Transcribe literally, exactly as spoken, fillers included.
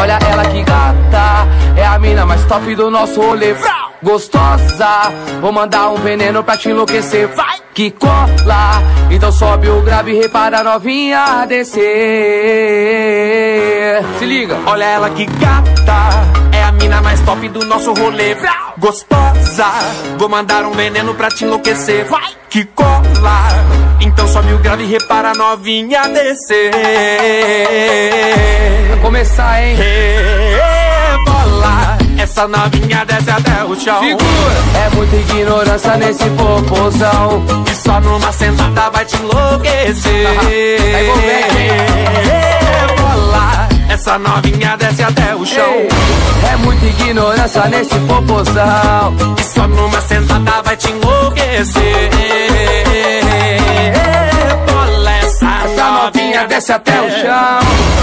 Olha ela que gata, é a mina mais top do nosso rolê. Gostosa, vou mandar um veneno pra te enlouquecer. Vai que cola, então sobe o grave e repara a novinha descer. Se liga, olha ela que gata, é a mina mais top do nosso rolê. Gostosa, vou mandar um veneno pra te enlouquecer. Vai que cola, então sobe o grave e repara a novinha descer. Vai começar, hein? Rebola, essa novinha desce até o chão. Figura. É muita ignorância nesse popozão, e só numa sentada vai te enlouquecer. Tá envolvendo. Rebola, essa novinha desce até o chão. Ei. É muita ignorância nesse popozão, e só numa sentada vai te enlouquecer. Rebola, essa, essa novinha desce até o chão.